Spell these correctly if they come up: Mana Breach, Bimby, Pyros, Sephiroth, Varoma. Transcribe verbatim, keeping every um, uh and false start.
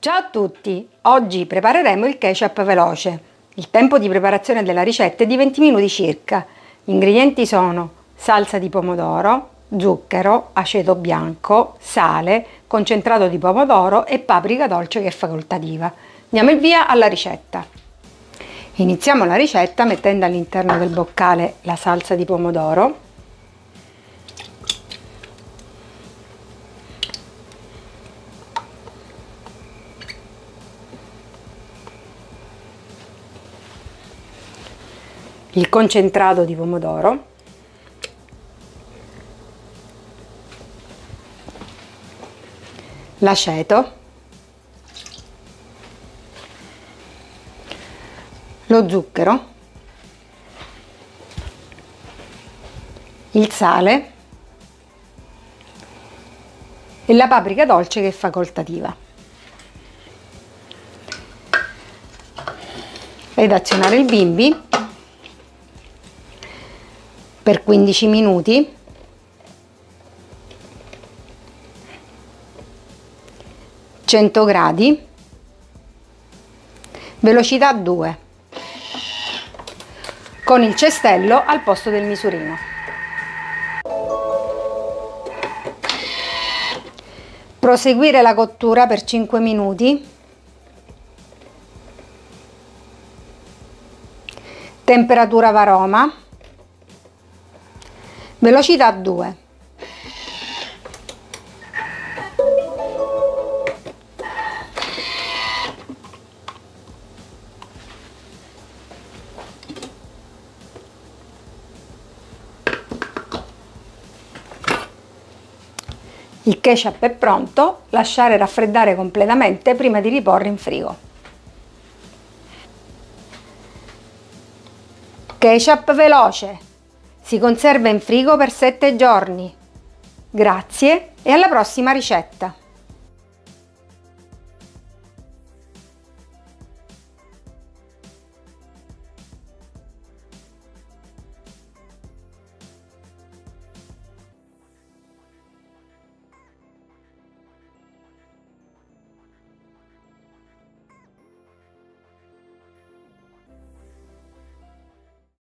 Ciao a tutti! Oggi prepareremo il ketchup veloce. Il tempo di preparazione della ricetta è di venti minuti circa. Gli ingredienti sono salsa di pomodoro, zucchero, aceto bianco, sale, concentrato di pomodoro e paprika dolce che è facoltativa. Diamo il via alla ricetta. Iniziamo la ricetta mettendo all'interno del boccale la salsa di pomodoro. Il concentrato di pomodoro, l'aceto, lo zucchero, il sale e la paprika dolce che è facoltativa. Ed azionare il bimby per quindici minuti cento gradi, velocità due, con il cestello al posto del misurino. Proseguire la cottura per cinque minuti, temperatura varoma, velocità due. Il ketchup è pronto, lasciare raffreddare completamente prima di riporre in frigo. Ketchup veloce! Si conserva in frigo per sette giorni. Grazie e alla prossima ricetta!